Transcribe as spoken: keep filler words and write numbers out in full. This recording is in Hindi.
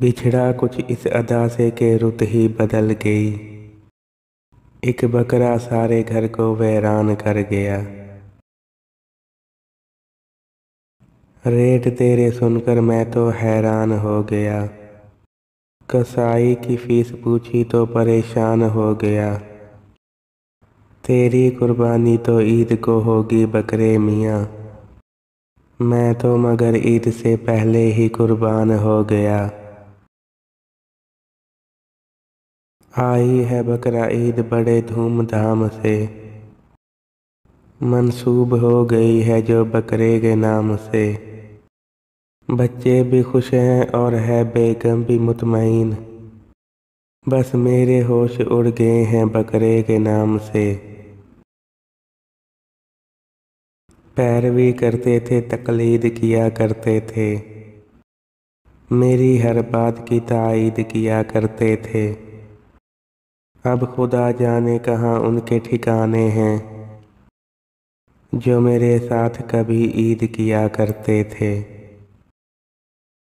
बिछड़ा कुछ इस अदा से के रुत ही बदल गई। एक बकरा सारे घर को वैरान कर गया। रेट तेरे सुनकर मैं तो हैरान हो गया। कसाई की फीस पूछी तो परेशान हो गया। तेरी कुर्बानी तो ईद को होगी बकरे मियाँ, मैं तो मगर ईद से पहले ही कुर्बान हो गया। आई है बकरा ईद बड़े धूमधाम से, मंसूब हो गई है जो बकरे के नाम से। बच्चे भी खुश हैं और है बेगम भी मुतमईन, बस मेरे होश उड़ गए हैं बकरे के नाम से। पैरवी करते थे, तकलीद किया करते थे, मेरी हर बात की ताईद किया करते थे। अब खुदा जाने कहाँ उनके ठिकाने हैं जो मेरे साथ कभी ईद किया करते थे।